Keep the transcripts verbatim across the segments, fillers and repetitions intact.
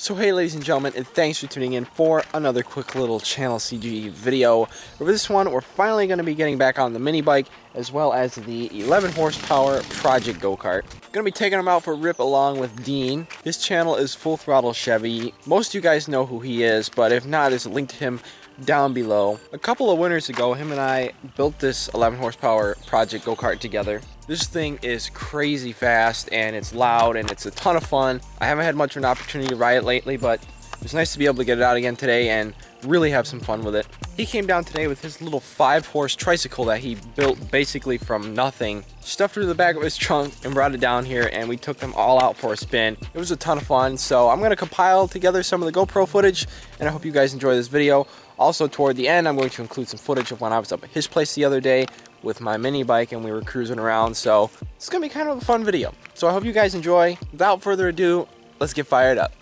So hey ladies and gentlemen, and thanks for tuning in for another quick little channel C G E video. For this one, we're finally going to be getting back on the mini bike as well as the eleven horsepower project go-kart. Going to be taking them out for a rip along with Dean. His channel is Full Throttle Chevy. Most of you guys know who he is, but if not, there's a link to him down below. A couple of winters ago, him and I built this eleven horsepower project go-kart together. This thing is crazy fast, and it's loud, and it's a ton of fun. I haven't had much of an opportunity to ride it lately, but it was nice to be able to get it out again today and really have some fun with it. He came down today with his little five-horse tricycle that he built basically from nothing, stuffed it in the back of his trunk, and brought it down here, and we took them all out for a spin. It was a ton of fun, so I'm going to compile together some of the GoPro footage, and I hope you guys enjoy this video. Also, toward the end, I'm going to include some footage of when I was up at his place the other day with my mini bike and we were cruising around, so it's gonna be kind of a fun video. So I hope you guys enjoy. Without further ado, let's get fired up.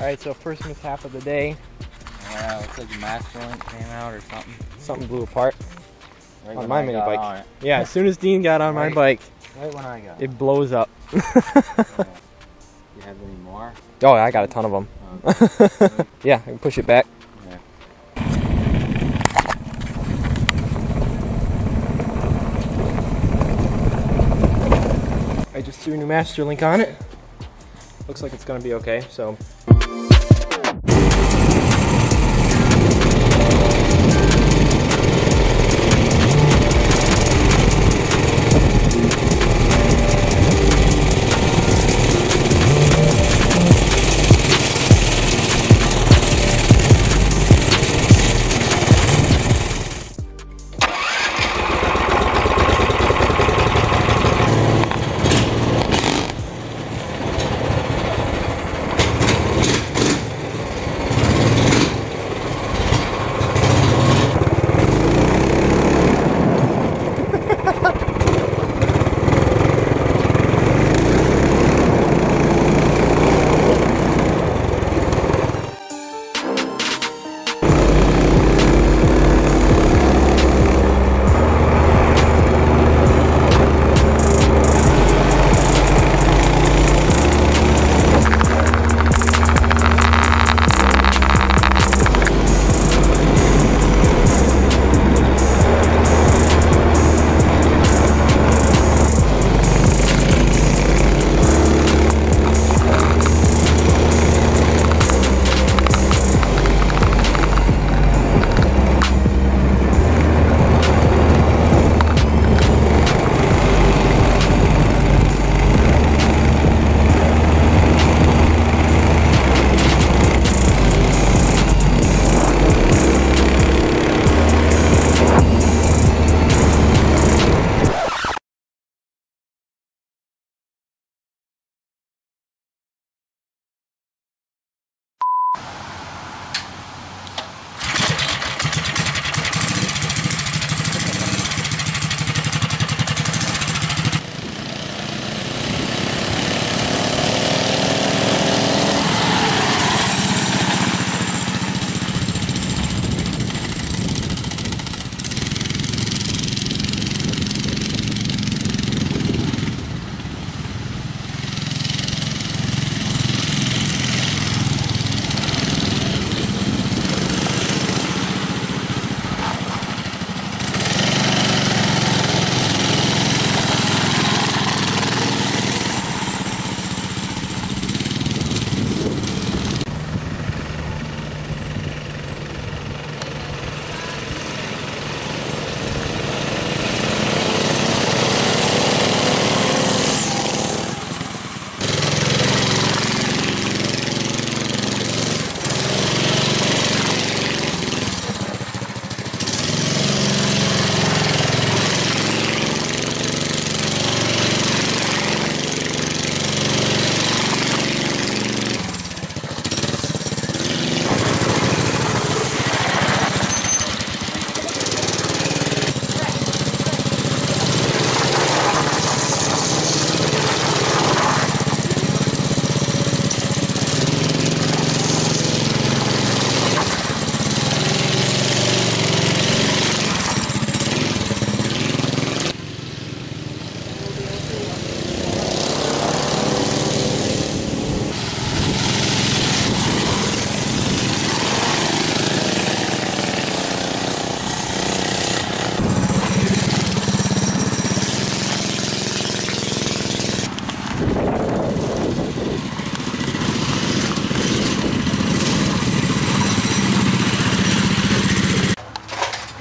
Alright, so first mishap of the day. Yeah, uh, looks like the master link came out or something. Something blew apart right on my mini bike. On yeah, as soon as Dean got on right, my bike, right when I got it on. Blows up. Do yeah. You have any more? Oh, I got a ton of them. Okay. Yeah, I can push it back. Yeah. I just threw a new master link on it. Looks like it's going to be okay, so.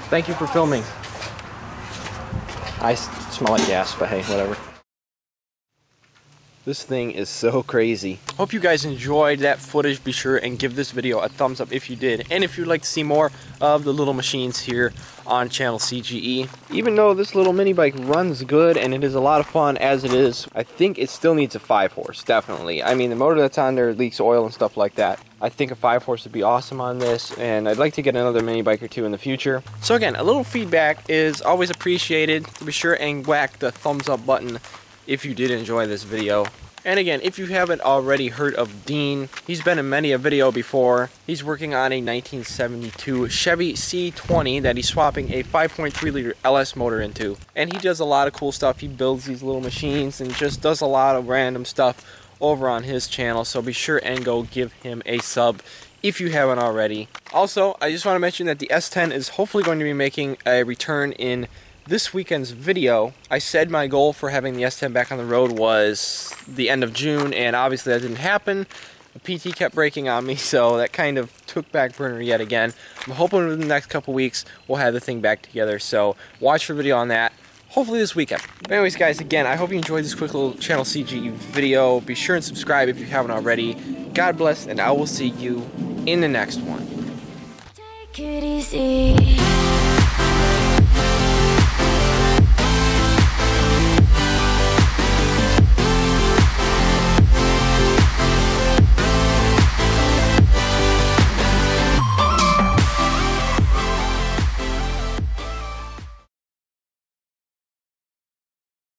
Thank you for filming. I smell like gas, but hey, whatever. This thing is so crazy. Hope you guys enjoyed that footage. Be sure and give this video a thumbs up if you did. And if you'd like to see more of the little machines here on channel C G E. Even though this little mini bike runs good and it is a lot of fun as it is, I think it still needs a five horse, definitely. I mean, the motor that's on there leaks oil and stuff like that. I think a five horse would be awesome on this, and I'd like to get another mini bike or two in the future. So again, a little feedback is always appreciated. Be sure and whack the thumbs up button if you did enjoy this video. And again, if you haven't already heard of Dean, he's been in many a video before. He's working on a nineteen seventy-two Chevy C twenty that he's swapping a five point three liter L S motor into. And he does a lot of cool stuff. He builds these little machines and just does a lot of random stuff over on his channel. So be sure and go give him a sub if you haven't already. Also, I just want to mention that the S ten is hopefully going to be making a return in this weekend's video. I said my goal for having the S ten back on the road was the end of June, and obviously that didn't happen. The P T kept breaking on me, so that kind of took back burner yet again. I'm hoping within the next couple weeks we'll have the thing back together, so watch for a video on that. Hopefully this weekend. But anyways guys, again, I hope you enjoyed this quick little channel C G E video. Be sure and subscribe if you haven't already. God bless, and I will see you in the next one. Take it easy.